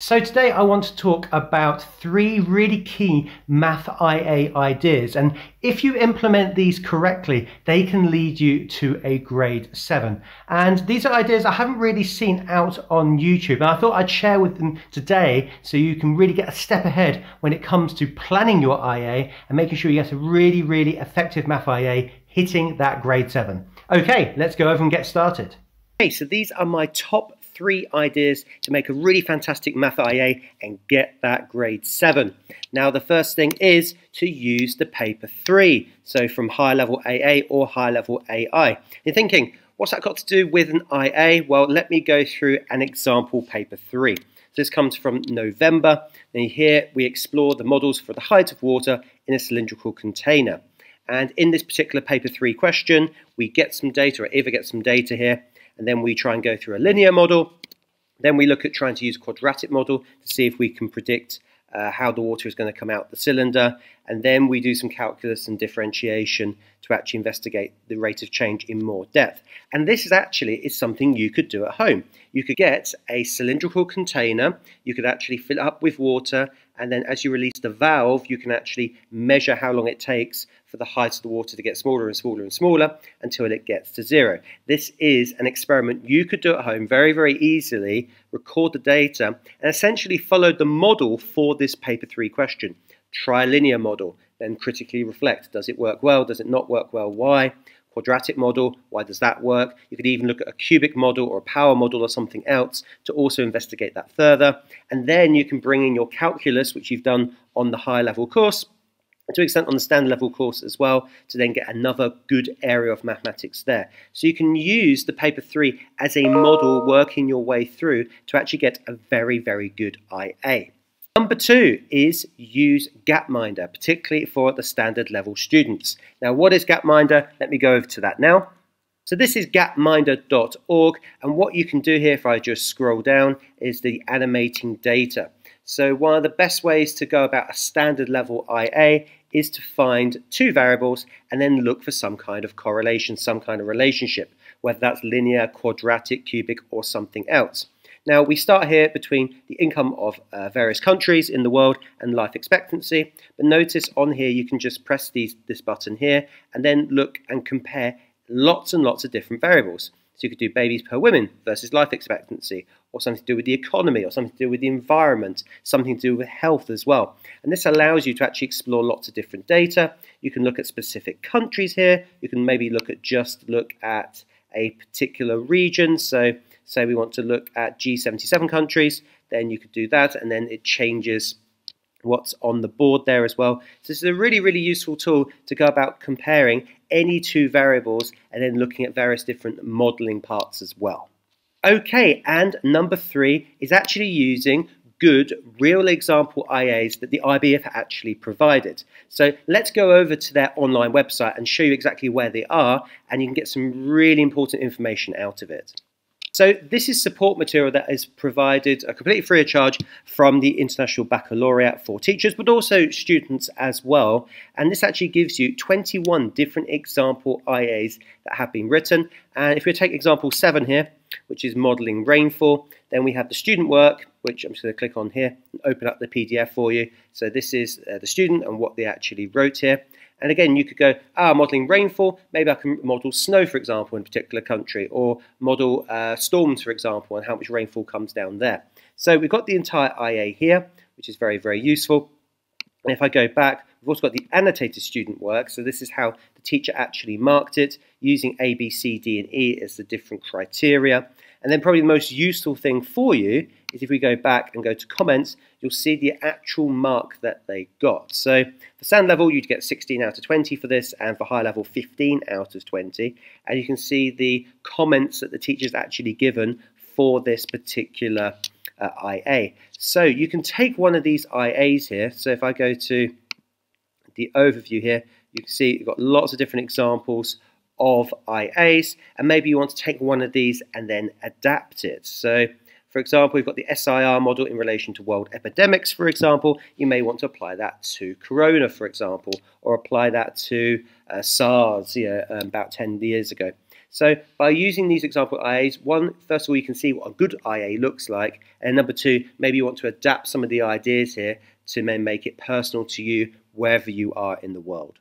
So today I want to talk about three really key Math IA ideas, and if you implement these correctly they can lead you to a grade 7. And these are ideas I haven't really seen out on YouTube, and I thought I'd share with them today so you can really get a step ahead when it comes to planning your IA and making sure you get a really, really effective Math IA hitting that grade 7. Okay, let's go over and get started. Okay, so these are my top three ideas to make a really fantastic Math IA and get that grade 7. Now the first thing is to use the paper 3, so from higher level AA or higher level AI. You're thinking, what's that got to do with an IA? Well, let me go through an example paper 3. So this comes from November, and here we explore the models for the height of water in a cylindrical container. And in this particular paper 3 question, we get some data, or Eva gets some data here, and then we try and go through a linear model. Then we look at trying to use a quadratic model to see if we can predict how the water is going to come out the cylinder. And then we do some calculus and differentiation to actually investigate the rate of change in more depth. And this is actually something you could do at home. You could get a cylindrical container, you could actually fill it up with water, and then as you release the valve, you can actually measure how long it takes for the height of the water to get smaller and smaller and smaller until it gets to zero. This is an experiment you could do at home very, very easily, record the data, and essentially follow the model for this paper 3 question. Try a linear model, then critically reflect. Does it work well? Does it not work well? Why? Quadratic model, why does that work? You could even look at a cubic model or a power model or something else to also investigate that further. And then you can bring in your calculus, which you've done on the higher level course, and to an extent on the standard level course as well, to then get another good area of mathematics there. So you can use the paper 3 as a model working your way through to actually get a very, very good IA. Number 2 is use Gapminder, particularly for the standard level students. Now what is Gapminder? Let me go over to that now. So this is gapminder.org, and what you can do here, if I just scroll down, is the animating data. So one of the best ways to go about a standard level IA is to find two variables and then look for some kind of correlation, some kind of relationship, whether that's linear, quadratic, cubic, or something else. Now we start here between the income of various countries in the world and life expectancy, but notice on here you can just press this button here and then look and compare lots and lots of different variables. So you could do babies per woman versus life expectancy, or something to do with the economy, or something to do with the environment, something to do with health as well. And this allows you to actually explore lots of different data. You can look at specific countries here, you can maybe look at a particular region, so say we want to look at G77 countries, then you could do that, and then it changes what's on the board there as well. So this is a really, really useful tool to go about comparing any two variables and then looking at various different modeling parts as well. Okay, and number 3 is actually using good real example IAs that the IB have actually provided. So let's go over to their online website and show you exactly where they are, and you can get some really important information out of it. So this is support material that is provided completely free of charge from the International Baccalaureate for teachers, but also students as well. And this actually gives you 21 different example IAs that have been written. And if we take example 7 here, which is modelling rainfall, then we have the student work, which I'm just going to click on here and open up the PDF for you. So this is the student and what they actually wrote here. And again, you could go, modelling rainfall, maybe I can model snow, for example, in a particular country, or model storms, for example, and how much rainfall comes down there. So we've got the entire IA here, which is very, very useful. And if I go back, we've also got the annotated student work. So this is how the teacher actually marked it, using A, B, C, D, and E as the different criteria. And then probably the most useful thing for you is if we go back and go to comments, you'll see the actual mark that they got. So for standard level, you'd get 16 out of 20 for this, and for higher level, 15 out of 20. And you can see the comments that the teacher's actually given for this particular IA. So you can take one of these IAs here. So if I go to the overview here, you can see you've got lots of different examples of IAs, and maybe you want to take one of these and then adapt it. So for example, we've got the SIR model in relation to world epidemics, for example. You may want to apply that to corona, for example, or apply that to SARS about 10 years ago. So by using these example IAs, one, first of all, you can see what a good IA looks like, and number two, maybe you want to adapt some of the ideas here to then make it personal to you wherever you are in the world.